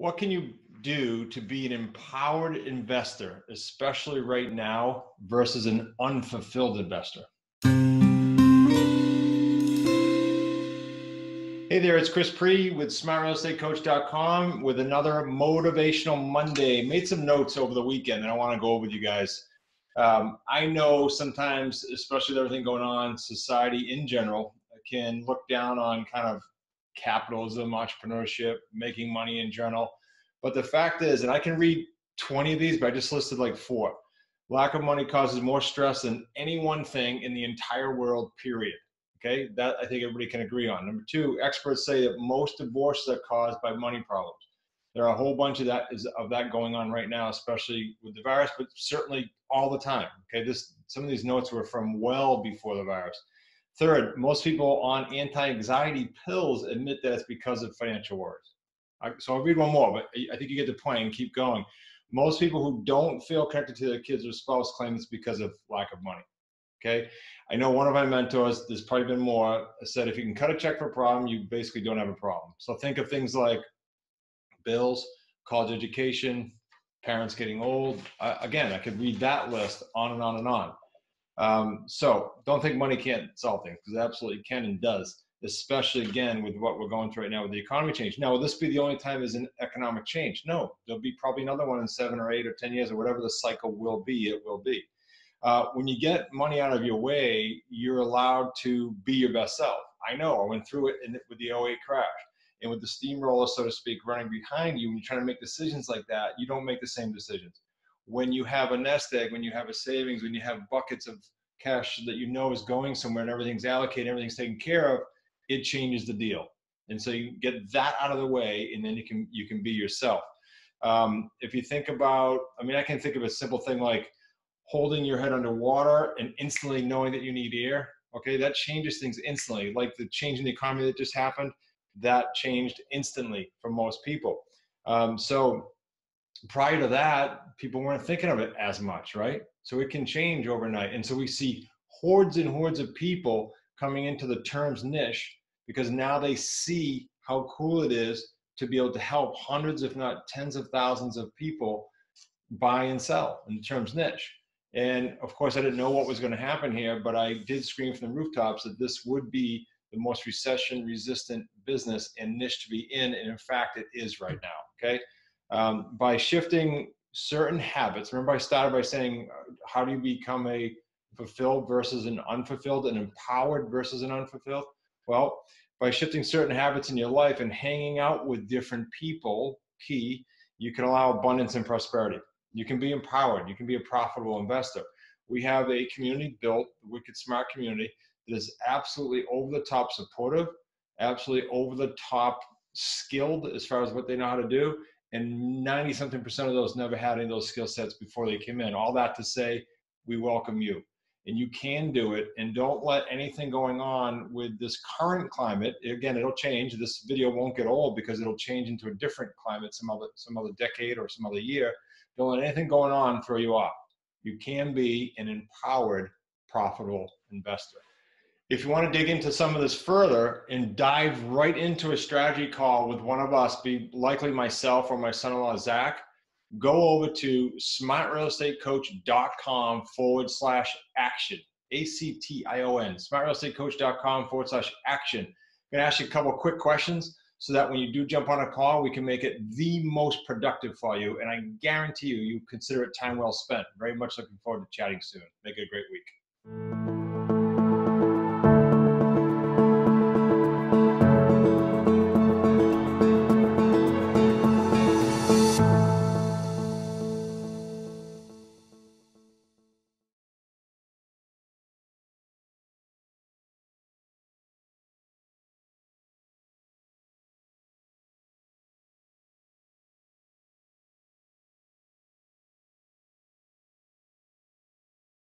What can you do to be an empowered investor, especially right now, versus an unfulfilled investor? Hey there, it's Chris Pre with smartrealestatecoach.com with another Motivational Monday. Made some notes over the weekend that I want to go over with you guys. I know sometimes, especially with everything going on, society in general can look down on kind of capitalism, entrepreneurship, making money in general. But the fact is, and I can read 20 of these, but I just listed like 4. Lack of money causes more stress than any one thing in the entire world, period. Okay, that I think everybody can agree on. Number 2, experts say that most divorces are caused by money problems. There are a whole bunch of that going on right now, especially with the virus, but certainly all the time. Okay, some of these notes were from well before the virus. 3rd, most people on anti-anxiety pills admit that it's because of financial worries. So I'll read one more, but I think you get the point and keep going. Most people who don't feel connected to their kids or spouse claim it's because of lack of money. Okay, I know one of my mentors, there's probably been more, said if you can cut a check for a problem, you basically don't have a problem. So think of things like bills, college education, parents getting old. Again, I could read that list on and on and on. So don't think money can't solve things, because it absolutely can and does, especially again with what we're going through right now with the economy change. Now, will this be the only time there's an economic change? No, there'll be probably another one in 7 or 8 or 10 years, or whatever the cycle will be, it will be. When you get money out of your way, you're allowed to be your best self. I know, I went through it with the 08 crash. And with the steamroller, so to speak, running behind you, when you're trying to make decisions like that, you don't make the same decisions. When you have a nest egg, when you have a savings, when you have buckets of cash that you know is going somewhere and everything's allocated, everything's taken care of, it changes the deal. And so you get that out of the way, and then you can be yourself. If you think about, I can think of a simple thing like holding your head underwater and instantly knowing that you need air. Okay, that changes things instantly. Like the change in the economy that just happened, that changed instantly for most people. So prior to that, people weren't thinking of it as much, right? So it can change overnight. And so we see hordes and hordes of people coming into the terms niche, because now they see how cool it is to be able to help hundreds, if not tens of thousands of people buy and sell in the terms niche. And of course, I didn't know what was going to happen here, but I did scream from the rooftops that this would be the most recession-resistant business and niche to be in, and in fact, it is right now, okay? By shifting certain habits, remember I started by saying, how do you become a fulfilled versus an unfulfilled, an empowered versus an unfulfilled? Well, by shifting certain habits in your life and hanging out with different people, key, you can allow abundance and prosperity. You can be empowered. You can be a profitable investor. We have a community built, the Wicked Smart community, that is absolutely over the top supportive, absolutely over the top skilled as far as what they know how to do, and 90-something% of those never had any of those skill sets before they came in. All that to say, we welcome you, and you can do it, and don't let anything going on with this current climate, again, it'll change, this video won't get old because it'll change into a different climate some other decade or some other year. Don't let anything going on throw you off. You can be an empowered, profitable investor. If you want to dig into some of this further and dive right into a strategy call with one of us, be likely myself or my son-in-law, Zach, go over to smartrealestatecoach.com/action, ACTION, smartrealestatecoach.com/action. I'm going to ask you a couple of quick questions so that when you do jump on a call, we can make it the most productive for you. And I guarantee you, you consider it time well spent. Very much looking forward to chatting soon. Make it a great week.